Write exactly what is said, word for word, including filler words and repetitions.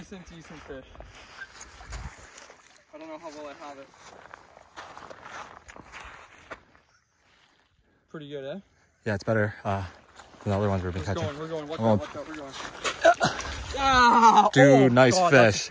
decent, decent fish. I don't know how well I have it. Pretty good, eh? Yeah, it's better uh, than the other ones we've been Let's catching. We're going, we're going, watch oh. out, watch out, we're going. Ah! Dude, oh, nice God, fish.